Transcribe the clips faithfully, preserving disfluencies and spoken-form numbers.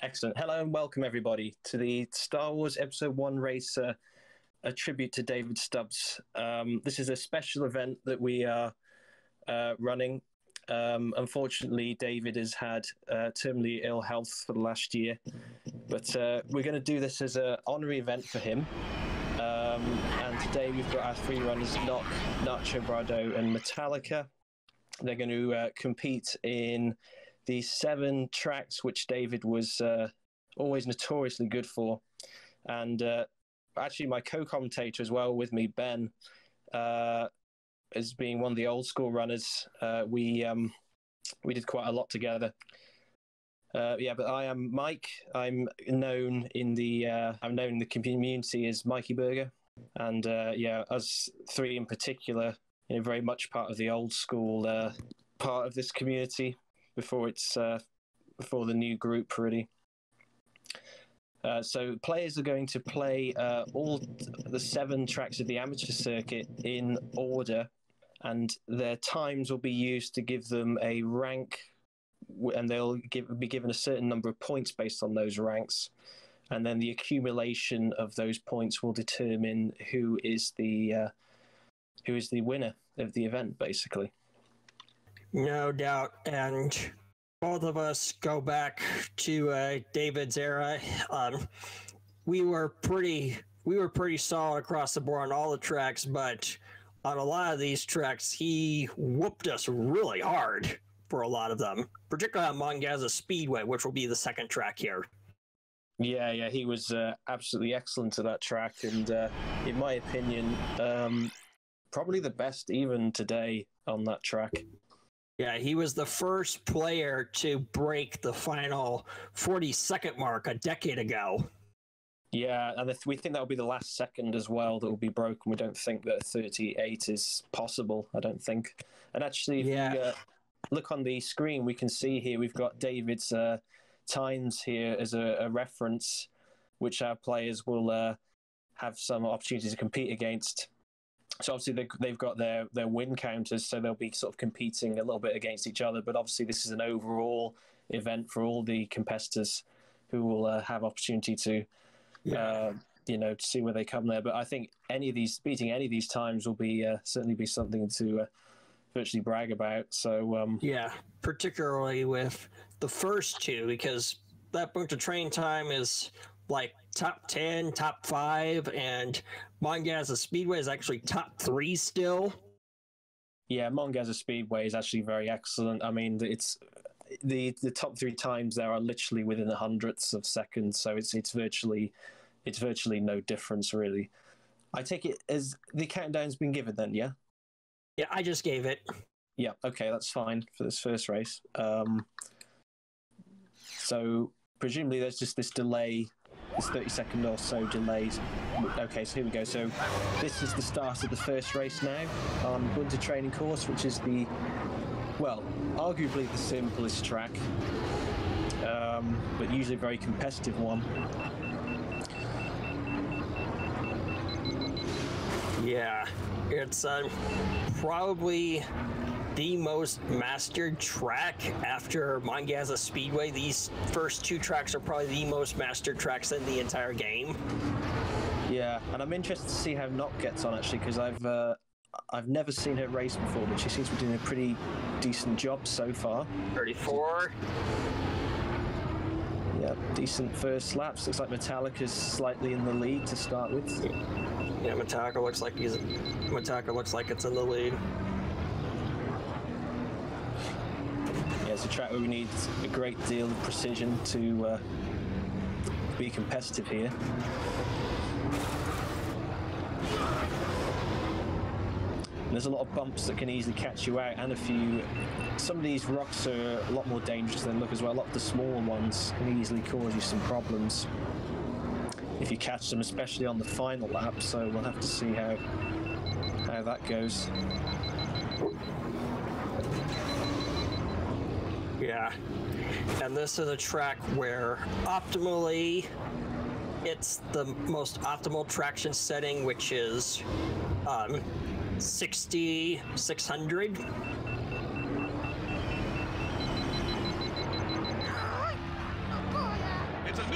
Excellent. Hello and welcome, everybody, to the Star Wars Episode One Racer, a tribute to David Stubbs. Um, this is a special event that we are uh, running. Um, unfortunately, David has had uh, terminally ill health for the last year, but uh, we're going to do this as an honorary event for him. Um, and today we've got our three runners, Nok, Nacho Brado and Metallica. They're going to uh, compete in the seven tracks which David was uh, always notoriously good for. And uh, actually my co-commentator as well with me, Ben, uh, as being one of the old school runners, uh, we um, we did quite a lot together. Uh, yeah, but I am Mike. I'm known in the uh, I'm known in the community as Mikeyburger, and uh, yeah, us three in particular, you know, very much part of the old school uh, part of this community before it's uh, before the new group really. Uh, so players are going to play uh, all the seven tracks of the amateur circuit in order, and their times will be used to give them a rank, and they'll give, be given a certain number of points based on those ranks, and then the accumulation of those points will determine who is the uh, who is the winner of the event, basically. No doubt, and both of us go back to uh, David's era. Um, we were pretty, we were pretty solid across the board on all the tracks, but on a lot of these tracks, he whooped us really hard for a lot of them, particularly on Mon Gazza Speedway, which will be the second track here. Yeah, yeah, he was uh, absolutely excellent at that track, and uh, in my opinion, um, probably the best even today on that track. Yeah, he was the first player to break the final forty-second mark a decade ago. Yeah, and if we think that will be the last second as well that will be broken. We don't think that thirty-eight is possible, I don't think. And actually, if yeah. we, uh, look on the screen, we can see here we've got David's uh, times here as a, a reference, which our players will uh, have some opportunity to compete against. So obviously they, they've got their, their win counters, so they'll be sort of competing a little bit against each other. But obviously this is an overall event for all the competitors who will uh, have opportunity to, yeah. uh, you know, to see where they come there. But I think any of these beating any of these times will be uh, certainly be something to uh, virtually brag about. So um, yeah, particularly with the first two, because that Boonta train time is like top ten, top five, and Mon Gazza Speedway is actually top three still. Yeah, Mon Gazza Speedway is actually very excellent. I mean, it's the the top three times there are literally within the hundredths of seconds, so it's it's virtually it's virtually no difference really. I take it as the countdown's been given then, yeah? Yeah, I just gave it. Yeah, okay, that's fine for this first race. Um, so presumably there's just this delay, this thirty second or so delays. Okay, so here we go. So this is the start of the first race now on Boonta Training Course, which is the, well, arguably the simplest track, um, but usually a very competitive one. Yeah, it's uh, probably the most mastered track after Mon Gazza Speedway. These first two tracks are probably the most mastered tracks in the entire game. Yeah, and I'm interested to see how Nok gets on actually, because I've uh, I've never seen her race before, but she seems to be doing a pretty decent job so far. thirty-four. Yeah, decent first laps. Looks like Metallica's slightly in the lead to start with. Yeah, Metallica looks like he's Metallica looks like it's in the lead. Yeah, it's a track where we need a great deal of precision to uh, be competitive here. And there's a lot of bumps that can easily catch you out, and a few. Some of these rocks are a lot more dangerous than look as well. A lot of the smaller ones can easily cause you some problems if you catch them, especially on the final lap. So we'll have to see how how that goes. Yeah, and this is a track where optimally it's the most optimal traction setting, which is um, sixty, six hundred.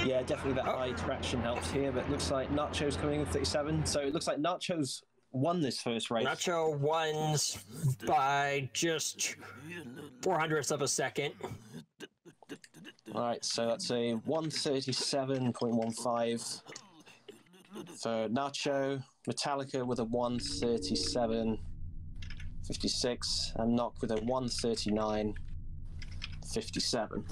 Yeah, definitely that high traction helps here, but it looks like Nacho's coming in thirty-seven. So it looks like Nacho's won this first race. Nacho wins by just four hundredths of a second. All right, so that's a one thirty-seven point one five. So Nacho, Metallica with a one thirty-seven fifty-six, and Nok with a one thirty-nine fifty-seven.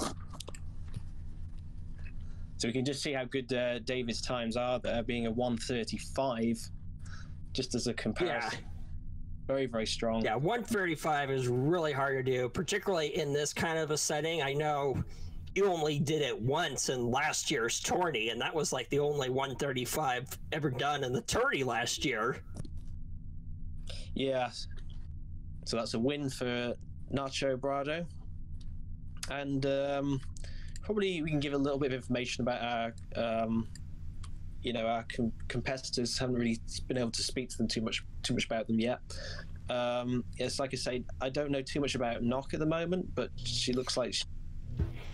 So we can just see how good uh, David's times are there, being a one thirty-five, just as a comparison. Yeah. Very, very strong. Yeah, one thirty-five is really hard to do, particularly in this kind of a setting. I know you only did it once in last year's tourney, and that was like the only one thirty-five ever done in the tourney last year. Yeah. So that's a win for Nacho Brado. And um, probably we can give a little bit of information about our, um, you know, our com competitors. Haven't really been able to speak to them too much, too much about them yet. Um, it's like I say, I don't know too much about Nok at the moment, but she looks like she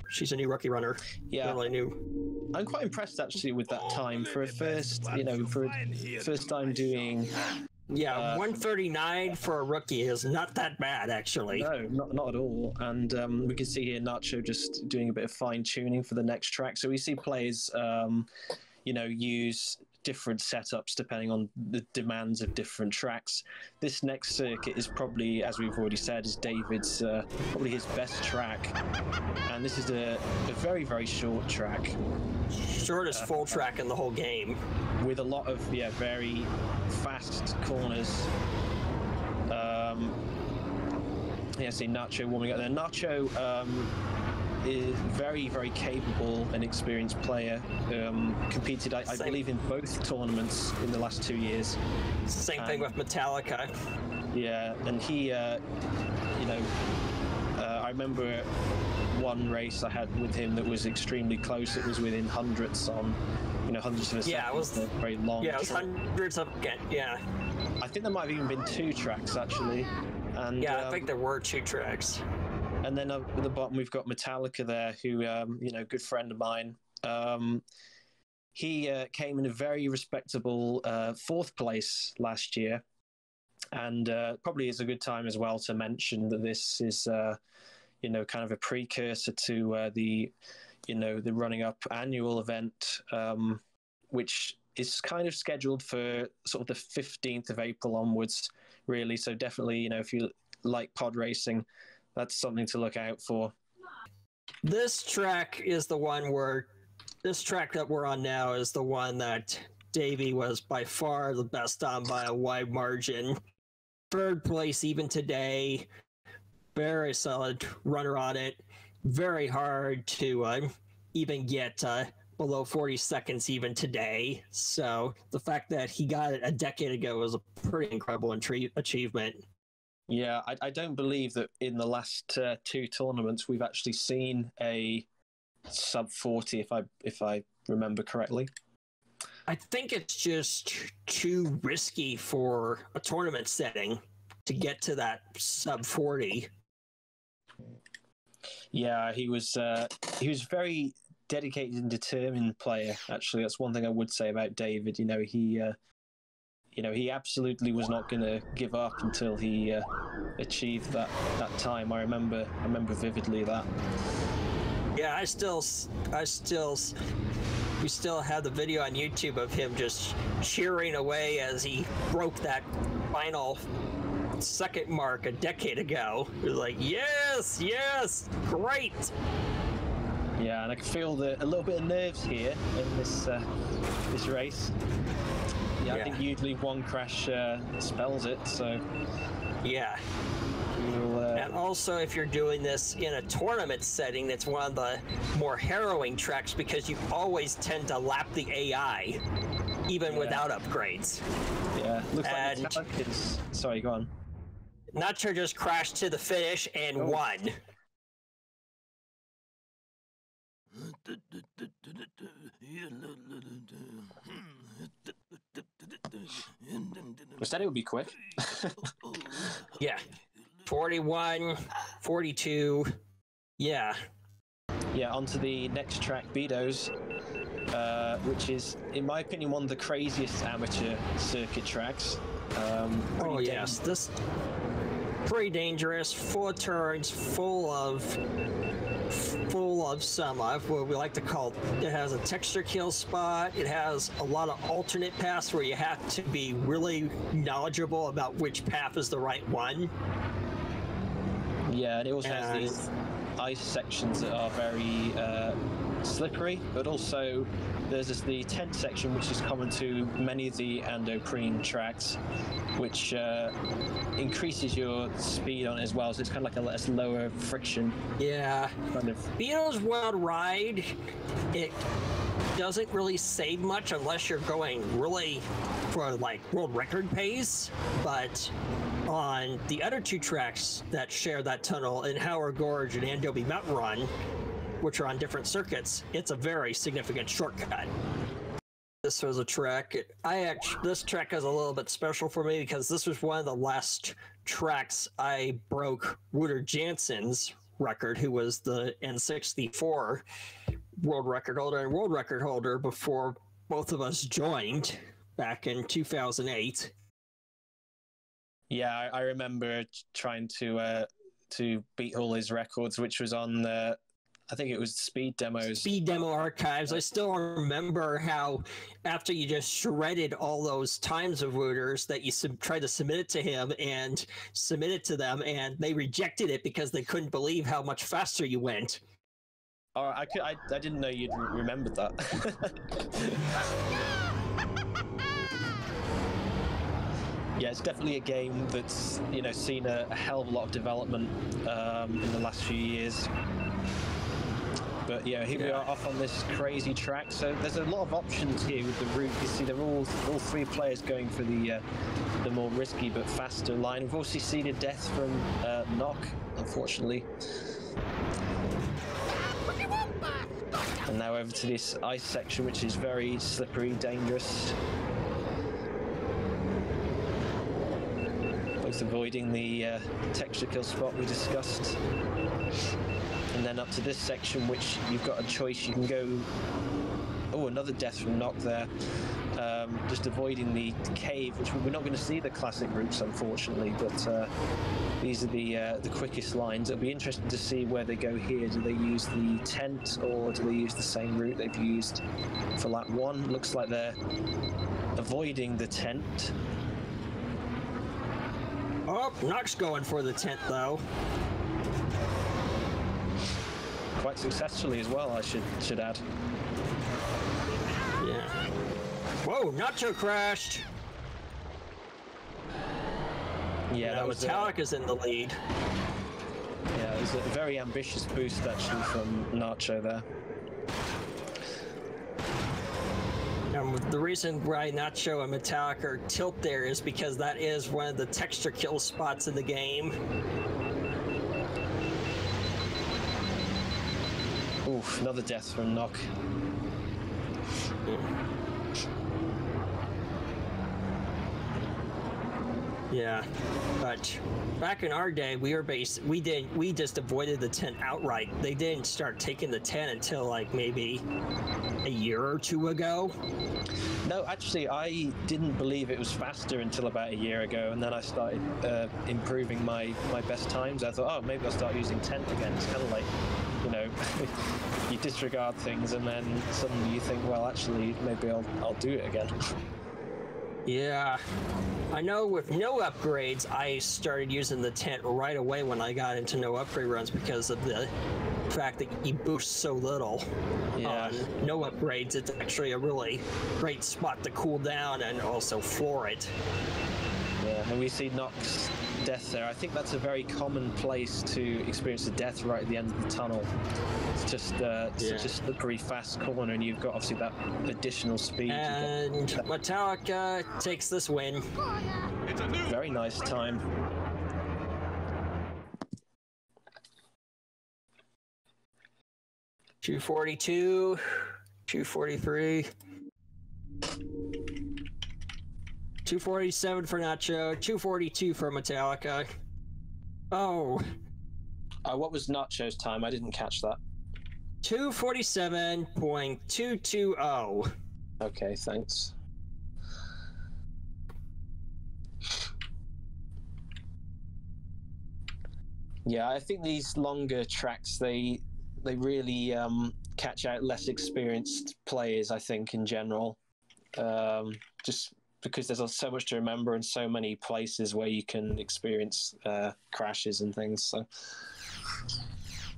she's a new rookie runner. Yeah, really new. I'm quite impressed actually with that time for a first, you know, for a first time doing. Yeah, uh, one thirty-nine for a rookie is not that bad, actually. No, not, not at all. And um, we can see here Nacho just doing a bit of fine-tuning for the next track. So we see players, um, you know, use different setups depending on the demands of different tracks. This next circuit is probably, as we've already said, is David's, uh, probably his best track. And this is a, a very, very short track. Shortest uh, full track in the whole game. With a lot of, yeah, very fast corners. Um, yeah, I see Nacho warming up there. Nacho um, is very, very capable and experienced player. Um, competed, I, I believe, in both tournaments in the last two years. Same um, thing with Metallica. Yeah, and he, uh, you know, uh, I remember one race I had with him that was extremely close. It was within hundredths on, you know, hundreds of a second. Yeah, it was very long. Yeah, it was hundreds of, yeah. I think there might have even been two tracks, actually. And yeah, I um, think there were two tracks. And then up at the bottom, we've got Metallica there, who, um, you know, good friend of mine. Um, he uh, came in a very respectable uh, fourth place last year. And uh, probably is a good time as well to mention that this is, uh, you know, kind of a precursor to uh, the, you know, the running up annual event, um, which is kind of scheduled for sort of the fifteenth of April onwards, really. So definitely, you know, if you like pod racing, that's something to look out for. This track is the one where, this track that we're on now is the one that Davey was by far the best on by a wide margin. Third place even today, very solid runner on it. Very hard to uh, even get uh, below forty seconds even today. So the fact that he got it a decade ago was a pretty incredible achievement. Yeah, I, I don't believe that in the last uh, two tournaments we've actually seen a sub forty, if I, if I remember correctly. I think it's just too risky for a tournament setting to get to that sub forty. Yeah, he was uh, he was very dedicated and determined player. Actually, that's one thing I would say about David. You know, he uh, you know he absolutely was not going to give up until he uh, achieved that that time. I remember I remember vividly that. Yeah, I still I still we still have the video on YouTube of him just cheering away as he broke that final second mark a decade ago. It was like, yes, yes, great. Yeah, and I can feel the, a little bit of nerves here in this uh, this race. Yeah, yeah, I think usually one crash uh, spells it. So yeah, we'll, uh... and also if you're doing this in a tournament setting, that's one of the more harrowing tracks because you always tend to lap the A I, even yeah. without upgrades. Yeah, looks and like Metallica's... Sorry, go on. Nacho just crashed to the finish and oh. won. I said it would be quick. Yeah. forty-one, forty-two. Yeah. Yeah, onto the next track, Beedo's. uh, which is, in my opinion, one of the craziest amateur circuit tracks. Um, oh yes, this pretty dangerous. Four turns, full of full of some of what we like to call. It has a texture kill spot. It has a lot of alternate paths where you have to be really knowledgeable about which path is the right one. Yeah, and it also and has these ice sections that are very uh, slippery, but also there's this, the tent section, which is common to many of the Andoprene tracks, which uh, increases your speed on it as well, so it's kind of like a less lower friction. Yeah. Kind of. Beedo's Wild Ride, it doesn't really save much unless you're going really for like world record pace, but on the other two tracks that share that tunnel in Howard Gorge and Andobi Mountain Run, which are on different circuits, it's a very significant shortcut. This was a track, I actually, this track is a little bit special for me because this was one of the last tracks I broke Wooder Janssen's record, who was the N sixty-four world record holder and world record holder before both of us joined back in two thousand eight. Yeah, I remember trying to uh, to beat all his records, which was on the, I think it was Speed Demos. Speed Demo Archives. I still remember how after you just shredded all those times of Wooder's that you sub- tried to submit it to him and submit it to them, and they rejected it because they couldn't believe how much faster you went. Oh, I, could, I, I didn't know you'd remembered that. Yeah, it's definitely a game that's, you know, seen a, a hell of a lot of development um, in the last few years. But yeah, here yeah. we are off on this crazy track. So there's a lot of options here with the route. You see, they're all all three players going for the uh, the more risky but faster line. We've also seen a death from uh, Nok, unfortunately. And now over to this ice section, which is very slippery, dangerous. Avoiding the uh, texture kill spot we discussed, and then up to this section, which you've got a choice. You can go, oh, another death from Nok there, um, just avoiding the cave, which we're not going to see the classic routes, unfortunately, but uh, these are the uh, the quickest lines. It'll be interesting to see where they go here. Do they use the tent, or do they use the same route they've used for lap one? Looks like they're avoiding the tent. Oh, Nok's going for the tent, though. Quite successfully as well, I should should add. Yeah. Whoa, Nacho crashed! Yeah, yeah that was Metallica's in the lead. Yeah, it was a very ambitious boost, actually, from Nacho there. Um, the reason why Nacho and Metallica are tilt there is because that is one of the texture kill spots in the game. Oof, another death from Nok. Yeah, but back in our day, we were based. We didn't. We just avoided the tent outright. They didn't start taking the tent until like maybe a year or two ago. No, actually, I didn't believe it was faster until about a year ago, and then I started uh, improving my my best times. I thought, oh, maybe I'll start using tent again. It's kind of like, you know, you disregard things, and then suddenly you think, well, actually, maybe I'll I'll do it again. Yeah, I know with no upgrades, I started using the tent right away when I got into no upgrade runs because of the fact that you boost so little. Yeah. On no upgrades, it's actually a really great spot to cool down and also floor it. Yeah, and we see Nok's death there. I think that's a very common place to experience a death right at the end of the tunnel. It's just uh, yeah. such a slippery, fast corner, and you've got obviously that additional speed. And Metallica takes this win. It's a new very nice time. two forty-two, two forty-three. two forty-seven for Nacho, two forty-two for Metallica. Oh. Uh, what was Nacho's time? I didn't catch that. two forty-seven point two two zero. Okay, thanks. Yeah, I think these longer tracks, they they really um, catch out less experienced players, I think, in general. Um, just because there's so much to remember and so many places where you can experience uh, crashes and things. So.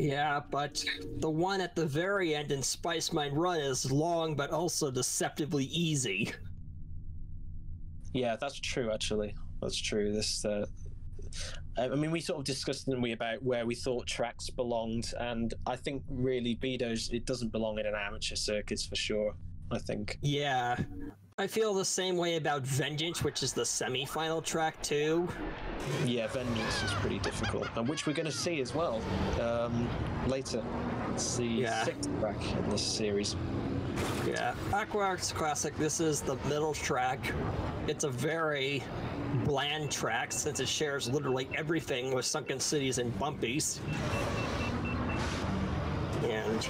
Yeah, but the one at the very end in Spice Mine Run is long, but also deceptively easy. Yeah, that's true, actually. That's true. This... Uh... I mean, we sort of discussed, didn't we, about where we thought tracks belonged, and I think really Beedo's, it doesn't belong in an amateur circuit for sure, I think. Yeah, I feel the same way about Vengeance, which is the semi-final track too. Yeah, Vengeance is pretty difficult, and which we're going to see as well um, later. It's the yeah. sixth track in this series. Yeah, Aquilaris Classic, this is the middle track. It's a very bland track since it shares literally everything with Sunken Cities and Bumpies. And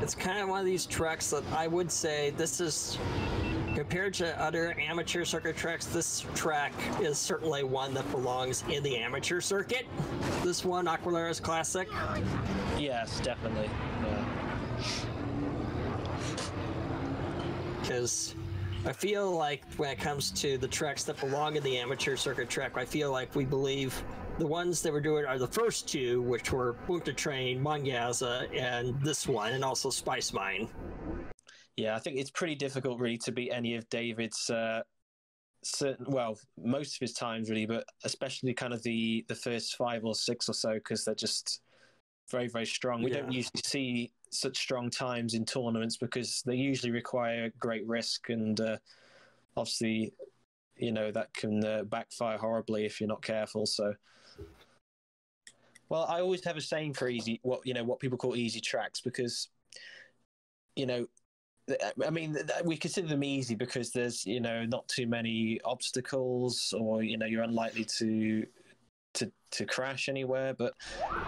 it's kind of one of these tracks that I would say this is, compared to other amateur circuit tracks, this track is certainly one that belongs in the amateur circuit. This one, Aquilaris Classic. Yes, definitely. Because I feel like when it comes to the tracks that belong in the amateur circuit track, I feel like we believe the ones that we're doing are the first two, which were Boonta Train, Mon Gazza, and this one, and also Spice Mine. Yeah, I think it's pretty difficult really to beat any of David's uh, certain, well, most of his times really, but especially kind of the the first five or six or so, because they're just very, very strong. We yeah. don't usually see such strong times in tournaments because they usually require great risk, and uh, obviously, you know, that can uh, backfire horribly if you're not careful. So, well, I always have a saying for easy, what you know, what people call easy tracks, because, you know, I mean, we consider them easy because there's, you know, not too many obstacles, or, you know, you're unlikely to to to crash anywhere, but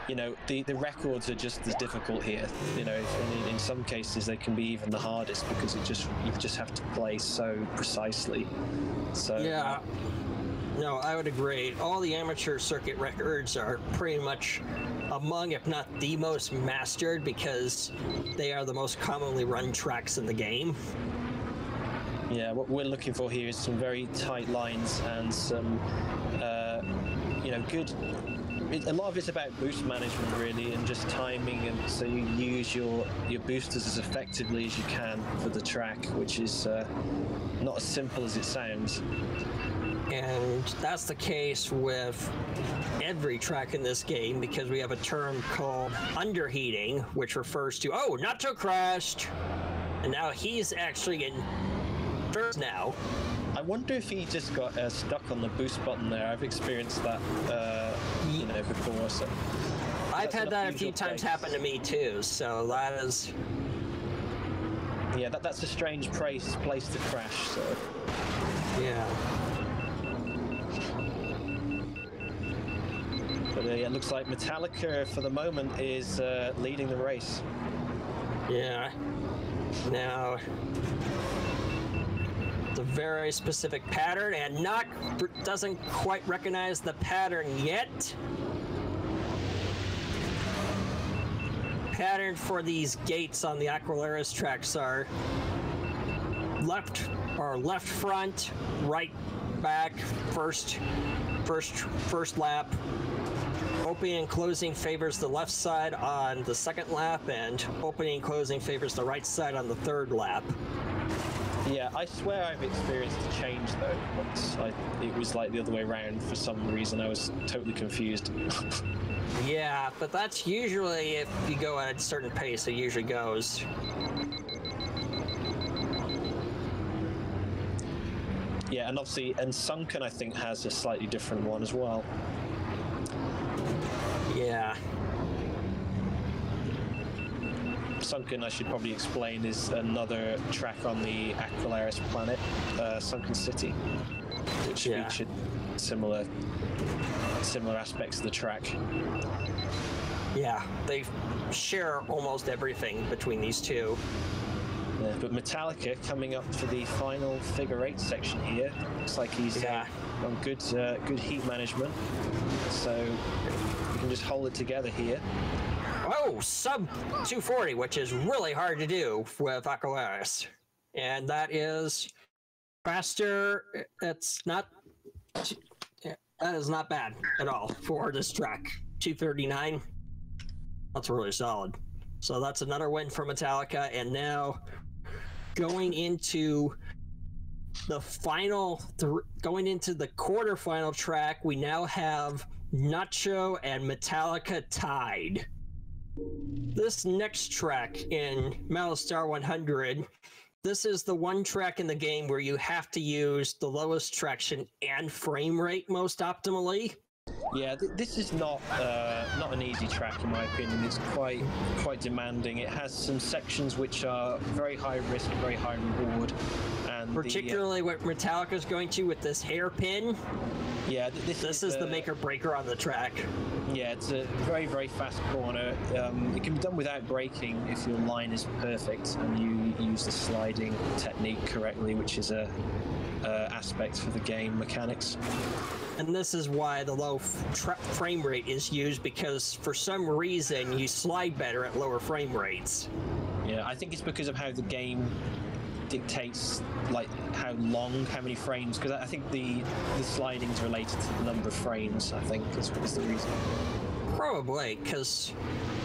you know the the records are just as difficult here, you know, and in some cases they can be even the hardest because it just you just have to play so precisely. So yeah, no, I would agree. All the amateur circuit records are pretty much among, if not the most mastered, because they are the most commonly run tracks in the game. Yeah, what we're looking for here is some very tight lines and some uh you know, good. It, a lot of it's about boost management, really, and just timing, and so you use your your boosters as effectively as you can for the track, which is uh, not as simple as it sounds. And that's the case with every track in this game, because we have a term called underheating, which refers to oh, Nacho crashed, and now he's actually in first now. I wonder if he just got uh, stuck on the boost button there. I've experienced that, uh, you know, before. So I've had that a few times happen to me too. So that is, yeah, that that's a strange place place to crash. So yeah. But uh, yeah, it looks like Metallica for the moment is uh, leading the race. Yeah. Now. It's a very specific pattern, and Nok doesn't quite recognize the pattern yet. Pattern for these gates on the Aquilaris tracks are left or left front, right back, first, first, first lap. Opening and closing favors the left side on the second lap, and opening and closing favors the right side on the third lap. Yeah, I swear I've experienced a change though. Once I, it was like the other way around for some reason. I was totally confused. Yeah, but that's usually if you go at a certain pace, it usually goes. Yeah, and obviously, and Sunken I think has a slightly different one as well. Yeah. Sunken, I should probably explain, is another track on the Aquilaris planet, uh, Sunken City, which yeah. featured similar similar aspects of the track. Yeah, they share almost everything between these two. Yeah, but Metallica coming up for the final figure eight section here. Looks like he's yeah. uh, on good uh, good heat management, so we can just hold it together here. Oh, sub two forty, which is really hard to do with Aquilaris. And that is faster. It's not, that is not bad at all for this track. two thirty-nine, that's really solid. So that's another win for Metallica. And now going into the final, th going into the quarterfinal track, we now have Nacho and Metallica tied. This next track in Malastar one hundred, this is the one track in the game where you have to use the lowest traction and frame rate most optimally. Yeah, th this is not uh, not an easy track in my opinion. It's quite quite demanding. It has some sections which are very high risk, very high reward, and particularly the, uh, what Metallica is going to with this hairpin. Yeah, th this, this is, is the uh, make or breaker on the track. Yeah, it's a very very fast corner. Um, it can be done without braking if your line is perfect and you use the sliding technique correctly, which is a Uh, aspects for the game mechanics. And this is why the low tra frame rate is used, because for some reason you slide better at lower frame rates. Yeah, I think it's because of how the game dictates, like how long, how many frames, because I think the, the sliding's related to the number of frames, I think is, is the reason. Probably, because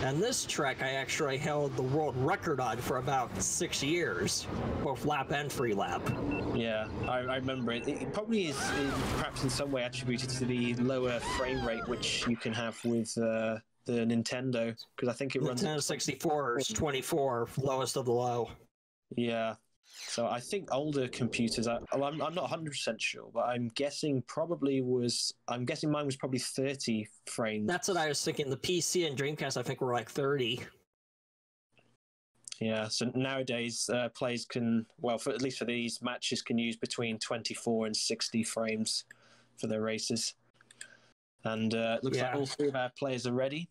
on this track I actually held the world record on for about six years, both lap and free lap. Yeah, I, I remember it. It probably is, is perhaps in some way attributed to the lower frame rate which you can have with uh, the Nintendo, because I think it runs... Nintendo sixty-four is twenty-four, lowest of the low. Yeah, so I think older computers, I, I'm, I'm not one hundred percent sure, but I'm guessing probably was, I'm guessing mine was probably thirty frames. That's what I was thinking. The P C and Dreamcast, I think, were like thirty. Yeah, so nowadays uh, players can, well, for, at least for these matches, can use between twenty-four and sixty frames for their races. And it uh, looks yeah. like all three of our players are ready.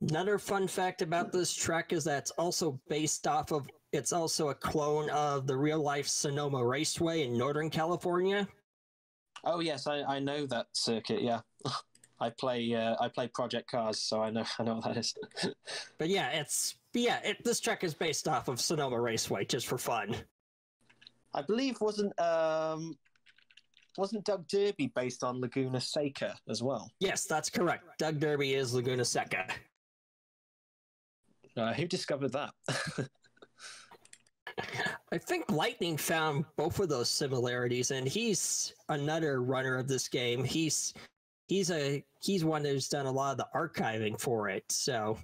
Another fun fact about this track is that it's also based off of, it's also a clone of the real-life Sonoma Raceway in Northern California. Oh yes, I, I know that circuit. Yeah, I play uh, I play Project Cars, so I know I know what that is. But yeah, it's yeah it, this track is based off of Sonoma Raceway just for fun. I believe wasn't um wasn't Doug Derby based on Laguna Seca as well? Yes, that's correct. Doug Derby is Laguna Seca. Uh, who discovered that? I think Lightning found both of those similarities, and he's another runner of this game. He's he's a he's one who's done a lot of the archiving for it. So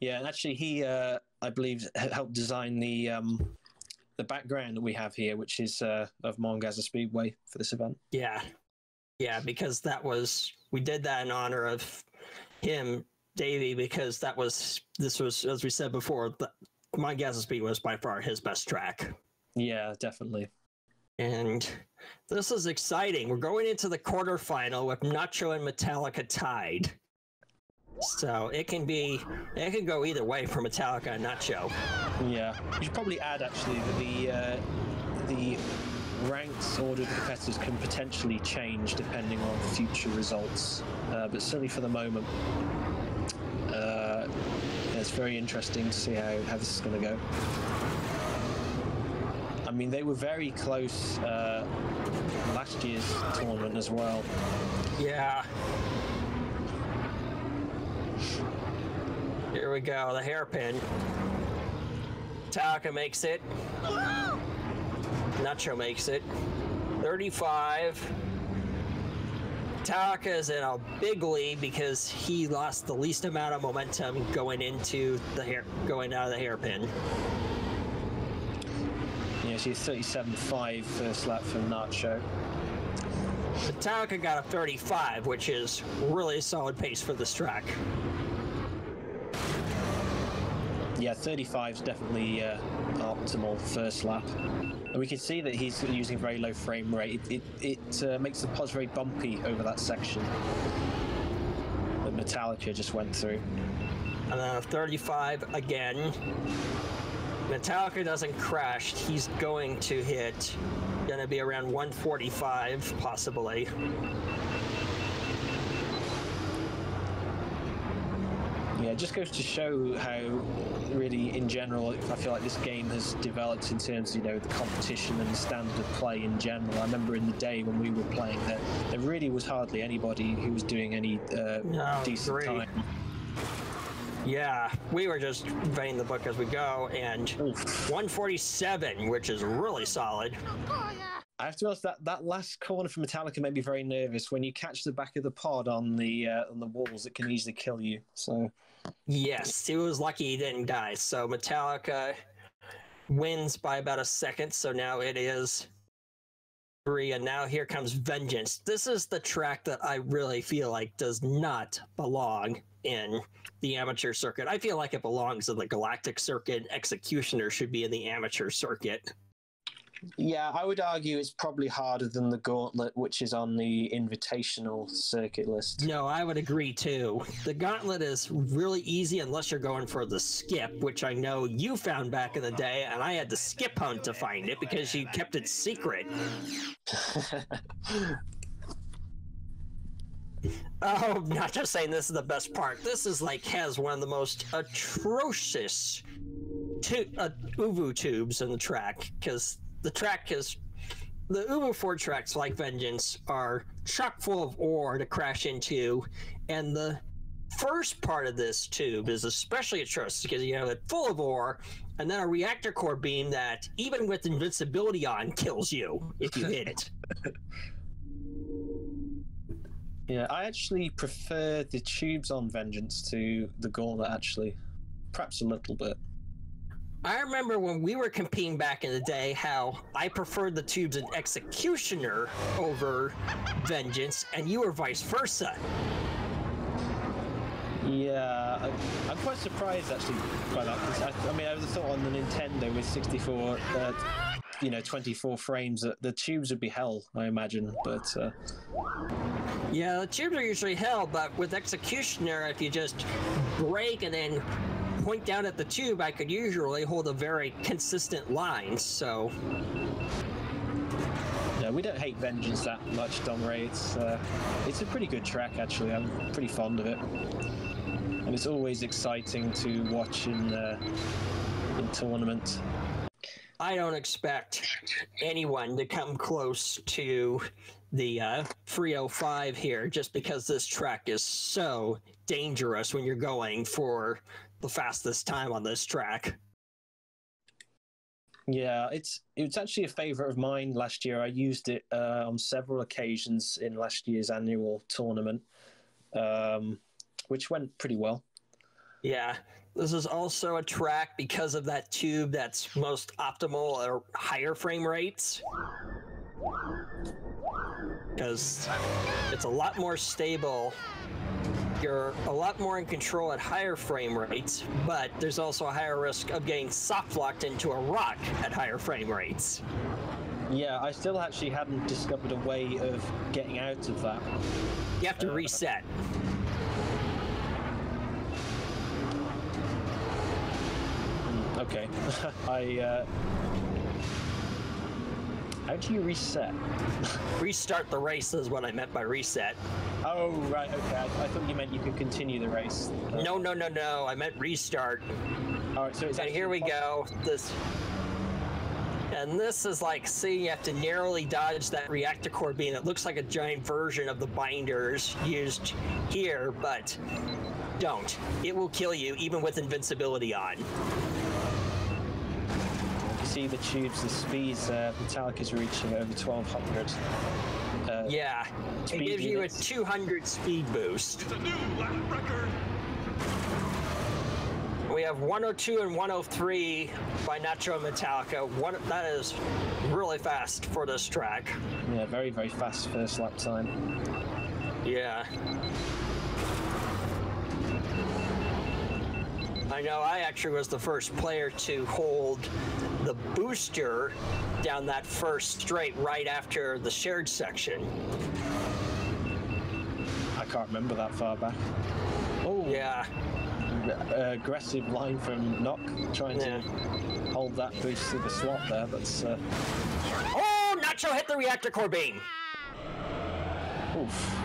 yeah, and actually he uh, I believe helped design the um, the background that we have here, which is uh, of Mon Gazza Speedway for this event. Yeah, yeah, because that was we did that in honor of him, Davey, because that was this was as we said before. The, Mon Gazza Speedway was by far his best track. Yeah, definitely. And this is exciting. We're going into the quarterfinal with Nacho and Metallica tied. So it can be, it can go either way for Metallica and Nacho. Yeah. You should probably add, actually, that the, uh, the ranks ordered competitors can potentially change depending on future results. Uh, but certainly for the moment... Uh, It's very interesting to see how, how this is going to go. I mean, they were very close uh, last year's tournament as well. Yeah. Here we go, the hairpin. Taka makes it. Nacho makes it. thirty-five. Taka is in a big lead because he lost the least amount of momentum going into the hair, going out of the hairpin. Yeah, she's thirty-seven point five first lap for Nacho. But Taka got a thirty-five, which is really a solid pace for this track. Yeah, thirty-five is definitely uh, optimal first lap. And we can see that he's using very low frame rate. It, it, it uh, makes the pause very bumpy over that section. Metallica just went through. And then thirty-five again. Metallica doesn't crash. He's going to hit. Gonna be around one forty-five, possibly. Yeah, it just goes to show how, really, in general, I feel like this game has developed in terms of, you know, the competition and the standard of play in general. I remember in the day when we were playing that there really was hardly anybody who was doing any uh, no, decent great. time. Yeah, we were just vetting the book as we go, and one forty-seven, which is really solid. I have to be honest, that, that last corner for Metallica made me very nervous. When you catch the back of the pod on the uh, on the walls, it can easily kill you. So, yes, he was lucky he didn't die. So Metallica wins by about a second. So now it is three, and now here comes Vengeance. This is the track that I really feel like does not belong in the amateur circuit. I feel like it belongs in the Galactic Circuit. Executioner should be in the amateur circuit. Yeah, I would argue it's probably harder than the Gauntlet, which is on the Invitational Circuit list. No, I would agree too. The Gauntlet is really easy unless you're going for the skip, which I know you found back in the day, and I had to skip hunt to find it because you kept it secret. Oh, I'm not just saying this is the best part. This is like has one of the most atrocious tu uh, U V U tubes in the track, because the track is the U V U four tracks like Vengeance are chock full of ore to crash into, and the first part of this tube is especially atrocious because you have it full of ore and then a reactor core beam that even with invincibility on kills you if you hit it. Yeah, I actually prefer the tubes on Vengeance to the Gauntlet, actually. Perhaps a little bit. I remember when we were competing back in the day how I preferred the tubes in Executioner over Vengeance, and you were vice versa. Yeah, I, I'm quite surprised, actually, by that. I, I mean, I would have thought on the Nintendo with sixty-four, uh, you know, twenty-four frames, that the tubes would be hell, I imagine, but... Uh... Yeah, the tubes are usually hell, but with Executioner, if you just break and then point down at the tube, I could usually hold a very consistent line, so... No, we don't hate Vengeance that much, Don Ray. It's, uh, it's a pretty good track, actually. I'm pretty fond of it. And it's always exciting to watch in, uh, in tournaments. I don't expect anyone to come close to the uh, three oh five here just because this track is so dangerous when you're going for the fastest time on this track. Yeah, it's it's actually a favorite of mine last year. I used it uh, on several occasions in last year's annual tournament, um, which went pretty well. Yeah, this is also a track because of that tube that's most optimal or higher frame rates, because it's a lot more stable. You're a lot more in control at higher frame rates, but there's also a higher risk of getting soft locked into a rock at higher frame rates. Yeah, I still actually haven't discovered a way of getting out of that. You have to uh, reset. Okay. I, uh... How do you reset? Restart the race is what I meant by reset. Oh, right, okay. I, I thought you meant you could continue the race. Uh, no, no, no, no. I meant restart. All right, so it's And here we go. This... And this is like, see, you have to narrowly dodge that reactor core beam. It looks like a giant version of the binders used here, but don't. It will kill you, even with invincibility on. You see the tubes, the speeds, uh, Metallica's reaching over twelve hundred. Uh, yeah, it gives you a two hundred speed boost. It's a new lap record. We have one oh two and one oh three by Nacho and Metallica. One, that is really fast for this track. Yeah, very, very fast first lap time. Yeah. I know I actually was the first player to hold the booster down that first straight right after the shared section. I can't remember that far back. Oh yeah, aggressive line from Nok, trying yeah. to hold that boost to the slot there. That's uh... oh, Nacho hit the reactor core beam. Oof.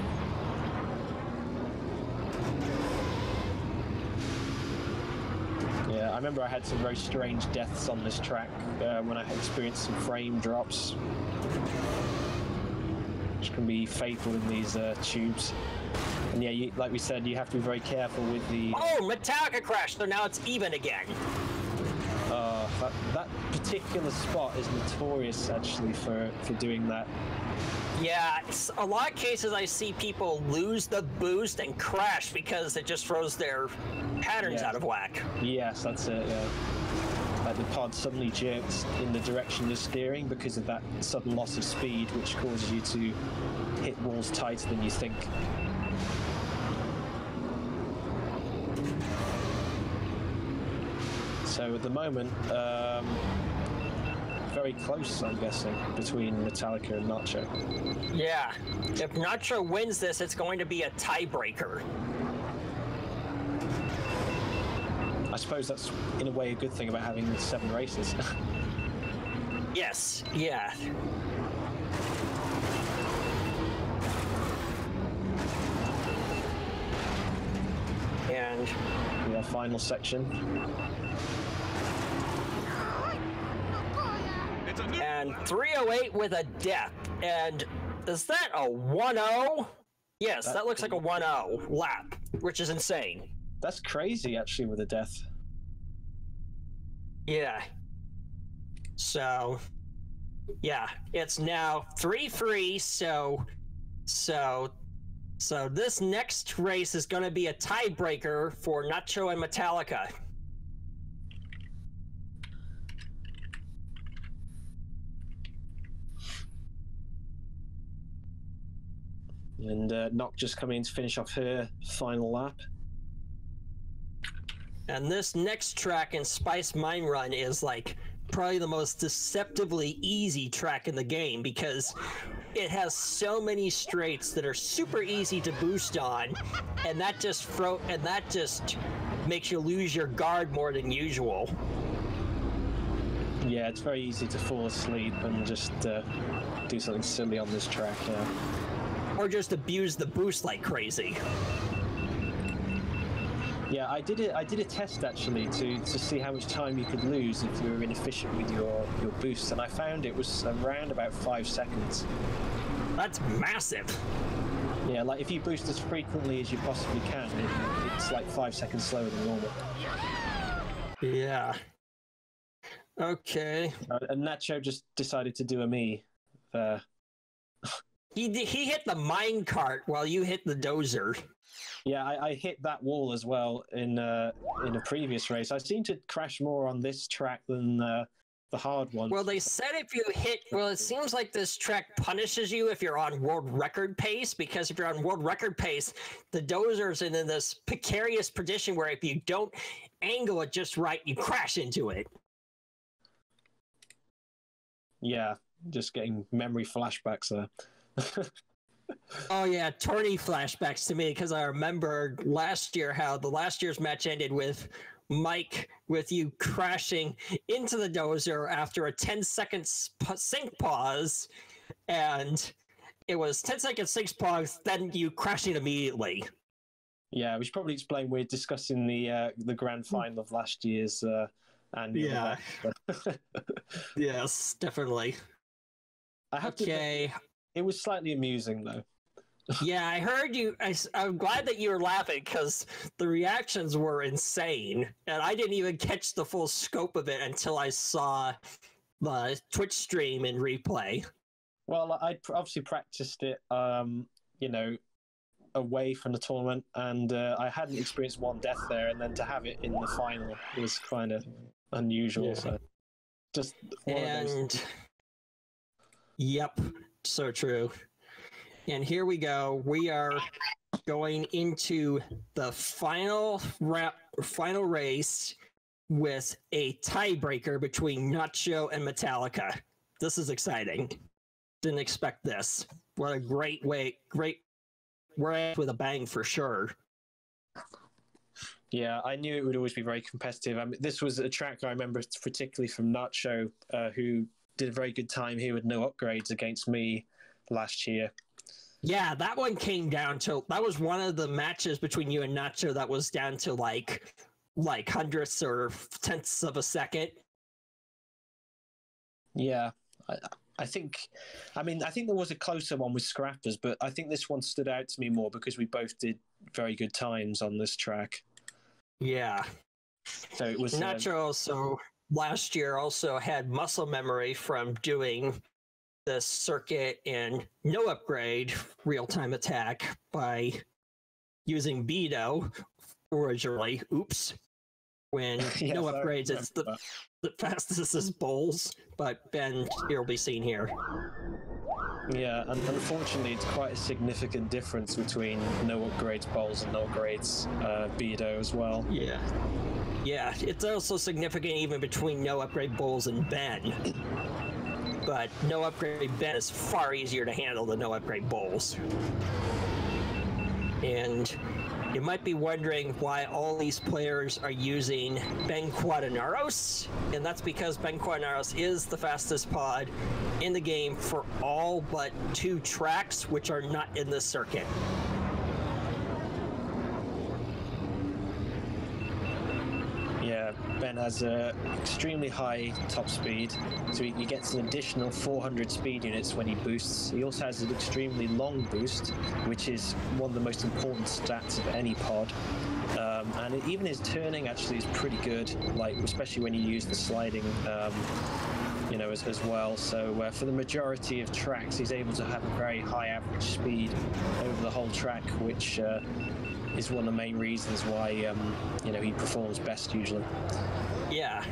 Yeah, I remember I had some very strange deaths on this track uh, when I experienced some frame drops, which can be fatal in these uh, tubes. And yeah, you, like we said, you have to be very careful with the... Oh, Metallica crashed, so now it's even again. Uh, that, that particular spot is notorious, actually, for, for doing that. Yeah, it's, a lot of cases I see people lose the boost and crash because it just throws their patterns yeah. out of whack. Yes, that's it, yeah. Like the pod suddenly jerks in the direction you're steering because of that sudden loss of speed, which causes you to hit walls tighter than you think. So at the moment, um, very close, I'm guessing, between Metallica and Nacho. Yeah. If Nacho wins this, it's going to be a tiebreaker. I suppose that's, in a way, a good thing about having seven races. Yes. Yeah. And... we have final section. And three oh eight with a death. And is that a one oh? Yes, that, that looks like a one oh lap, which is insane. That's crazy, actually, with a death. Yeah. So, yeah, it's now three three. So, so, so this next race is going to be a tiebreaker for Nacho and Metallica. And uh, Nok just coming in to finish off her final lap. And this next track in Spice Mine Run is like probably the most deceptively easy track in the game because it has so many straights that are super easy to boost on, and that just fro and that just makes you lose your guard more than usual. Yeah, it's very easy to fall asleep and just uh, do something silly on this track. Yeah. Or just abuse the boost like crazy. Yeah, I did a, I did a test actually to, to see how much time you could lose if you were inefficient with your, your boosts, and I found it was around about five seconds. That's massive. Yeah, like if you boost as frequently as you possibly can, it, it's like five seconds slower than normal. Yeah. Okay. Uh, and Nacho just decided to do a me there. He, he hit the mine cart while you hit the dozer. Yeah, I, I hit that wall as well in uh, in a previous race. I seem to crash more on this track than uh, the hard one. Well, they said if you hit... Well, it seems like this track punishes you if you're on world record pace, because if you're on world record pace, the dozer's in this precarious position where if you don't angle it just right, you crash into it. Yeah, just getting memory flashbacks there. Oh yeah, tourney flashbacks to me, because I remember last year how the last year's match ended with Mike with you crashing into the dozer after a ten second sync pause, and it was ten second sync pause, then you crashing immediately. Yeah, we should probably explain we're discussing the uh, the grand final of last year's uh, and yeah, yes, definitely. I have okay. to. It was slightly amusing, though. Yeah, I heard you. I, I'm glad that you were laughing, because the reactions were insane. And I didn't even catch the full scope of it until I saw the Twitch stream in replay. Well, I obviously practiced it, um, you know, away from the tournament, and uh, I hadn't experienced one death there, and then to have it in the final was kind of unusual. Yeah. So just one and... of those... Yep. So true. And here we go. We are going into the final wrap, final race with a tiebreaker between Nacho and Metallica. This is exciting. Didn't expect this. What a great way, great we're out with a bang for sure. Yeah, I knew it would always be very competitive. I mean, this was a track I remember particularly from Nacho, uh, who did a very good time here with no upgrades against me last year. Yeah, that one came down to, that was one of the matches between you and Nacho that was down to like like hundredths or tenths of a second. Yeah, I, I think, I mean, I think there was a closer one with Scrappers, but I think this one stood out to me more because we both did very good times on this track. Yeah. So it was Nacho um, also last year also had muscle memory from doing the circuit in no upgrade real-time attack by using Beedo originally. Oops. When yes, no upgrades, it's the, the fastest is Bowls, but Ben, you'll be seen here. Yeah, and unfortunately, it's quite a significant difference between no upgrades Bowls and no upgrades uh, Beedo as well. Yeah. Yeah, it's also significant even between no upgrade Bowls and Ben. But no upgrade Ben is far easier to handle than no upgrade Bowls. And you might be wondering why all these players are using Ben Quadinaros, and that's because Ben Quadinaros is the fastest pod in the game for all but two tracks which are not in the circuit. Yeah, Ben has an extremely high top speed, so he gets an additional four hundred speed units when he boosts. He also has an extremely long boost, which is one of the most important stats of any pod. Um, and even his turning actually is pretty good, like especially when you use the sliding, um, you know, as, as well. So uh, for the majority of tracks, he's able to have a very high average speed over the whole track, which Uh, is one of the main reasons why um, you know, he performs best usually. Yeah,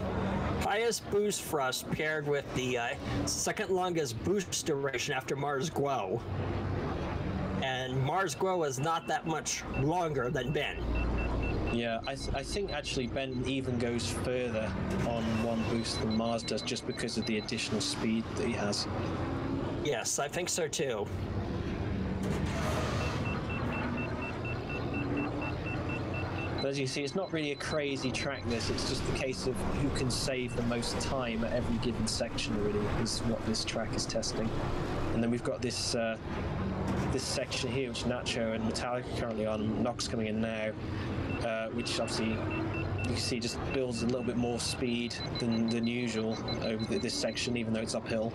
highest boost thrust paired with the uh, second longest boost duration after Mars Guo, and Mars Guo is not that much longer than Ben. Yeah, I, th I think actually Ben even goes further on one boost than Mars does just because of the additional speed that he has. Yes, I think so too. But as you see, it's not really a crazy track, this. It's just the case of who can save the most time at every given section, really, is what this track is testing. And then we've got this uh, this section here, which Nacho and Metallica are currently on. Nok's coming in now, uh, which obviously you can see just builds a little bit more speed than, than usual over this section, even though it's uphill.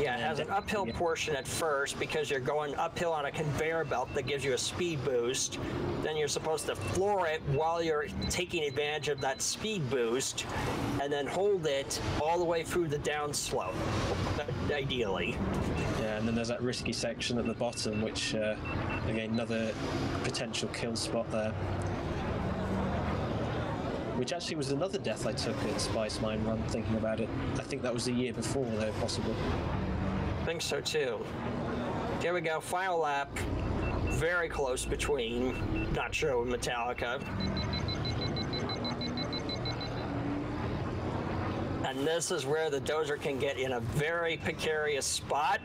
Yeah, it has an uphill portion at first because you're going uphill on a conveyor belt that gives you a speed boost. Then you're supposed to floor it while you're taking advantage of that speed boost and then hold it all the way through the down slope, ideally. Yeah, and then there's that risky section at the bottom, which, uh, again, another potential kill spot there. Which actually was another death I took at Spice Mine Run, thinking about it. I think that was the year before, though, possibly. I think so, too. Here we go, final lap. Very close between Nacho and Metallica. And this is where the dozer can get in a very precarious spot.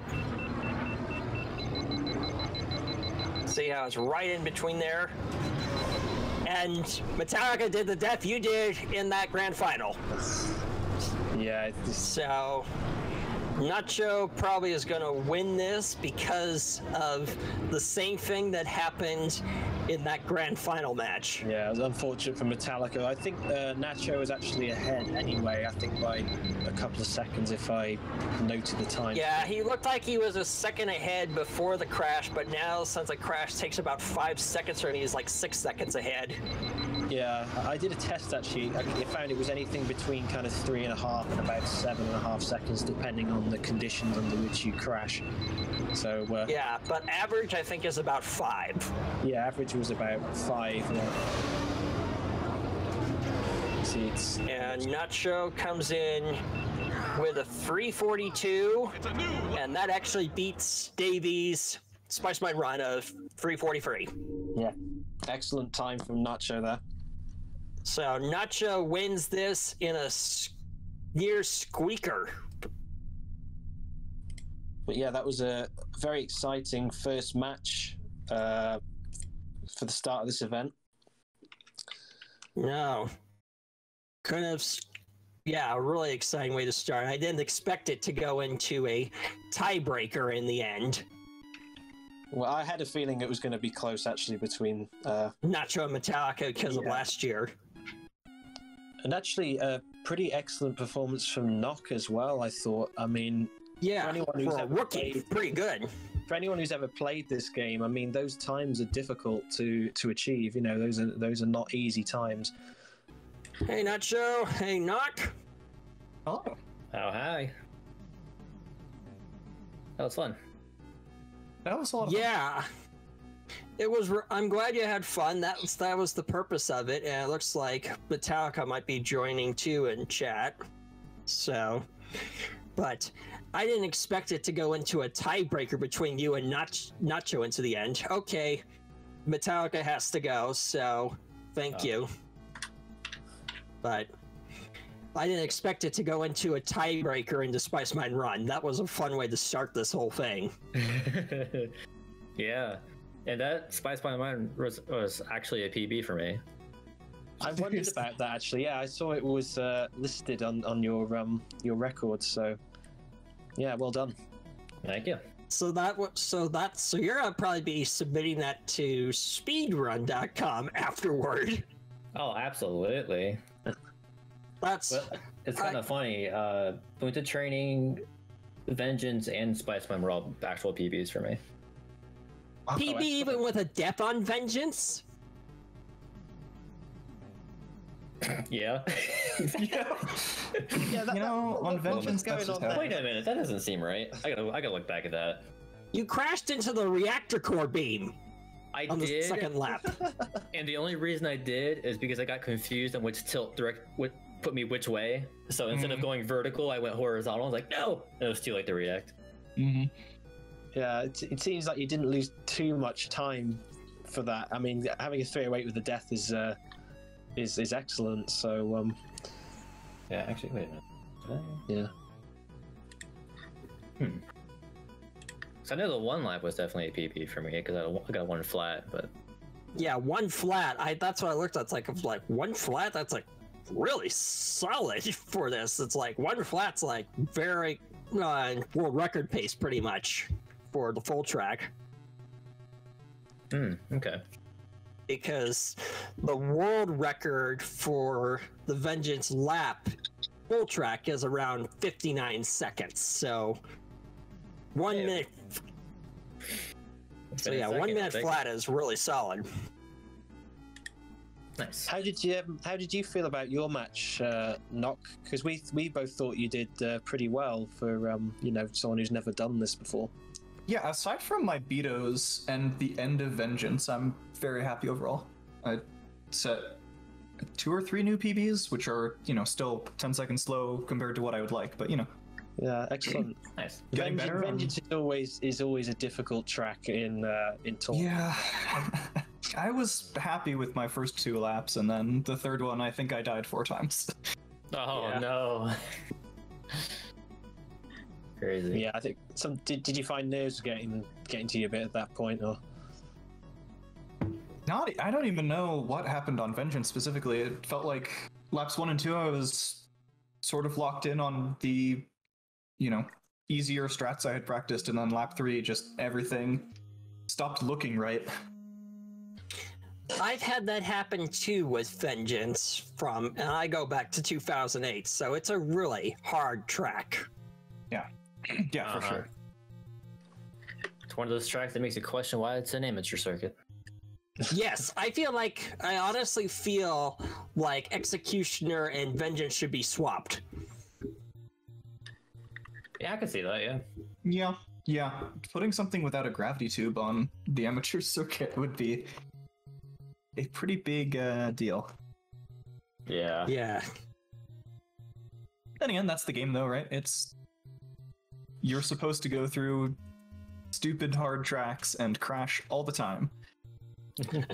See how it's right in between there? And Metallica did the death you did in that grand final. Yeah. So Nacho probably is going to win this because of the same thing that happened in that grand final match. Yeah, it was unfortunate for Metallica. I think uh, Nacho is actually ahead anyway, I think by a couple of seconds if I noted the time. Yeah, he looked like he was a second ahead before the crash, but now since the crash takes about five seconds or he's like six seconds ahead. Yeah, I did a test actually. I found it was anything between kind of three and a half and about seven and a half seconds depending on the conditions under which you crash. So uh, yeah, but average I think is about five. Yeah, average was about five. Yeah. See, it's and Nacho comes in with a three forty-two, and that actually beats Davies' Spice Mine Run of three forty-three. Yeah, excellent time from Nacho there. So Nacho wins this in a near squeaker. But yeah, that was a very exciting first match uh, for the start of this event. No, kind of, yeah, a really exciting way to start. I didn't expect it to go into a tiebreaker in the end. Well, I had a feeling it was going to be close, actually, between uh, Nacho and Metallica because yeah. of last year. And actually, a pretty excellent performance from Nok as well, I thought. I mean, yeah, for anyone who's for ever a rookie, played, pretty good. For anyone who's ever played this game, I mean, those times are difficult to to achieve. You know, those are those are not easy times. Hey, Nacho. Hey, Nok. Oh. Oh, hi. That was fun. That was a lot of yeah. fun. It was. I'm glad you had fun. That was, that was the purpose of it. And it looks like Metallica might be joining too in chat. So. But I didn't expect it to go into a tiebreaker between you and Nach Nacho into the end. Okay, Metallica has to go, so thank oh. you. But I didn't expect it to go into a tiebreaker into Spice Mine Run. That was a fun way to start this whole thing. Yeah, and that Spice Mine Run was, was actually a P B for me. I wondered about that, actually. Yeah, I saw it was uh, listed on, on your um your record, so yeah, well done. Thank you. So that so that so you're gonna probably be submitting that to speedrun dot com afterward. Oh, absolutely. That's but it's kind I, of funny. Uh, Boonta Training, Vengeance, and Spice Mine were all actual P Bs for me. P B oh, even with a depth on Vengeance. Yeah. yeah. yeah that, you know, on Vengeance going on. Wait a minute, that doesn't seem right. I gotta, I gotta look back at that. You crashed into the reactor core beam. I on did. The second lap. And the only reason I did is because I got confused on which tilt direct what put me which way. So instead mm-hmm. of going vertical, I went horizontal. I was like, no, and it was too late to react. Mm-hmm. Yeah, it, it seems like you didn't lose too much time for that. I mean, having a three oh eight with the death is. Uh, Is, is excellent, so um yeah, actually wait a minute. I... Yeah. Hmm. So I know the one lap was definitely a P B for me because I got one flat, but yeah, one flat. I that's what I looked at. It's like like one flat. That's like really solid for this. It's like one flat's like very uh, world record pace, pretty much for the full track. Hmm. Okay. Because the world record for the Vengeance lap full track is around fifty-nine seconds. So one yeah. minute. So yeah, second, one minute flat is really solid. Nice. How did you um, How did you feel about your match, uh, Nok? Because we we both thought you did uh, pretty well for um, you know, someone who's never done this before. Yeah, aside from my Beedo's and the end of Vengeance, I'm very happy overall. I set two or three new P Bs, which are, you know, still ten seconds slow compared to what I would like, but, you know. Yeah, excellent. Nice. Getting Vengeance, better. Vengeance is always, is always a difficult track in, uh, in tournament. Yeah. I was happy with my first two laps, and then the third one, I think I died four times. Oh, yeah. No. Crazy. Yeah, I think some. Did, did you find nerves getting getting to you a bit at that point, or not? I don't even know what happened on Vengeance specifically. It felt like laps one and two, I was sort of locked in on the, you know, easier strats I had practiced, and then lap three, just everything stopped looking right. I've had that happen too with Vengeance from, and I go back to two thousand eight, so it's a really hard track. Yeah. Yeah, uh-huh. for sure. It's one of those tracks that makes you question why it's an amateur circuit. Yes, I feel like I honestly feel like Executioner and Vengeance should be swapped. Yeah, I can see that. Yeah. Yeah, yeah. Putting something without a gravity tube on the amateur circuit would be a pretty big uh, deal. Yeah. Yeah. Then again, that's the game, though, right? It's. You're supposed to go through stupid hard tracks and crash all the time.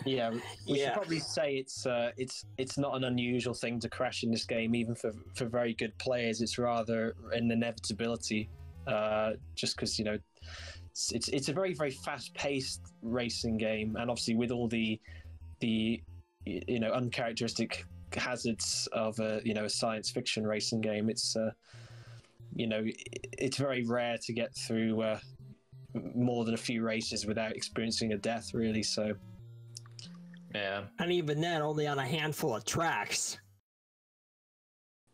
Yeah, we yeah. should probably say it's uh, it's it's not an unusual thing to crash in this game, even for for very good players. It's rather an inevitability uh, just because, you know, it's, it's it's a very, very fast-paced racing game, and obviously with all the the you know uncharacteristic hazards of a you know a science fiction racing game, it's uh, you know it's very rare to get through uh, more than a few races without experiencing a death, really. So yeah, and even then, only on a handful of tracks.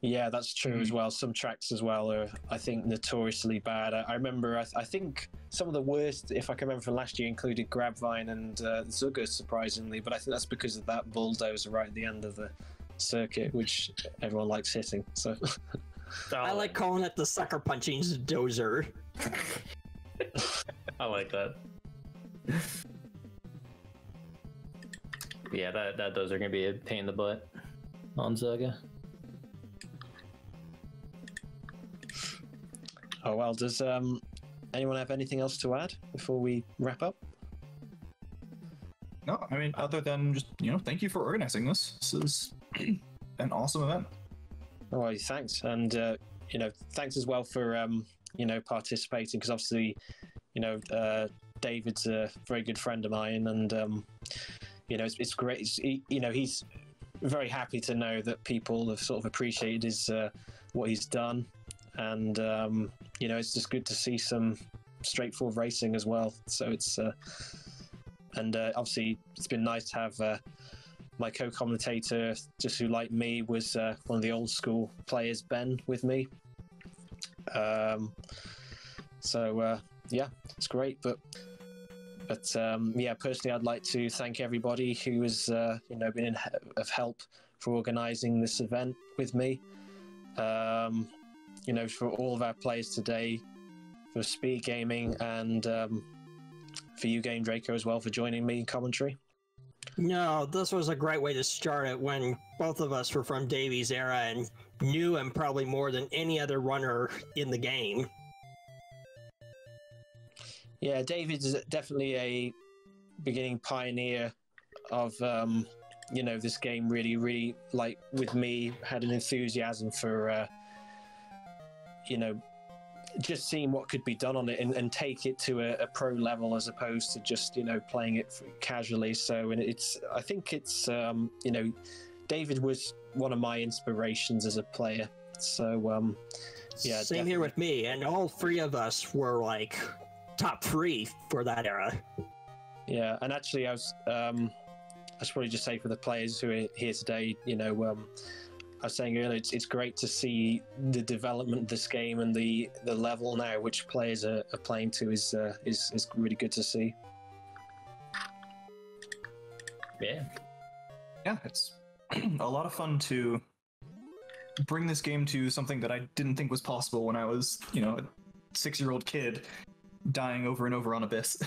Yeah, that's true mm. as well. Some tracks as well are, I think, notoriously bad. I, I remember, I, th- I think some of the worst, if I can remember from last year, included Grabvine and uh, Zugger, surprisingly. But I think that's because of that bulldozer right at the end of the circuit, which everyone likes hitting. So I like calling it the sucker punching dozer. I like that. Yeah, that, that those are going to be a pain in the butt on Zugger. Oh, well, does um, anyone have anything else to add before we wrap up? No, I mean, other than just, you know, thank you for organizing this. This is an awesome event. Oh, well, thanks. And, uh, you know, thanks as well for, um, you know, participating, because obviously, you know, uh, David's a very good friend of mine, and, um, you know, it's, it's great. It's, he, you know, he's very happy to know that people have sort of appreciated his uh, what he's done. And um, you know, it's just good to see some straightforward racing as well. So it's uh, and uh, obviously it's been nice to have uh, my co-commentator, just who like me was uh, one of the old school players, Ben, with me. Um, so uh, yeah, it's great. But but um, yeah, personally, I'd like to thank everybody who has uh, you know been in he- of help for organising this event with me. Um, You know, for all of our players today, for Speed Gaming, and um, for you, GameDraco, as well, for joining me in commentary. No, this was a great way to start it when both of us were from Davy's era and knew him probably more than any other runner in the game. Yeah, David is definitely a beginning pioneer of, um, you know, this game. Really, really, like with me, had an enthusiasm for. Uh, you know, just seeing what could be done on it and, and take it to a, a pro level as opposed to just, you know, playing it casually. So, and it's, I think it's, um, you know, David was one of my inspirations as a player. So, um, yeah. Same definitely. Here with me. And all three of us were like top three for that era. Yeah. And actually I was, um, I should probably just say for the players who are here today, you know, um, I was saying earlier, it's, it's great to see the development of this game, and the, the level now which players are, are playing to is, uh, is is really good to see. Yeah. Yeah, it's a lot of fun to bring this game to something that I didn't think was possible when I was, you know, a six-year-old kid dying over and over on Abyss.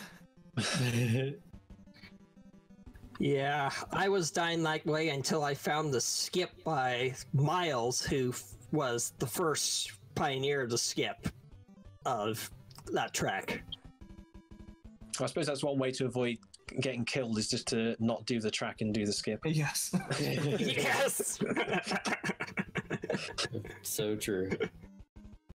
Yeah, I was dying that way until I found the skip by Miles, who f- was the first pioneer of the skip of that track. I suppose that's one way to avoid getting killed, is just to not do the track and do the skip. Yes. Yes. So true.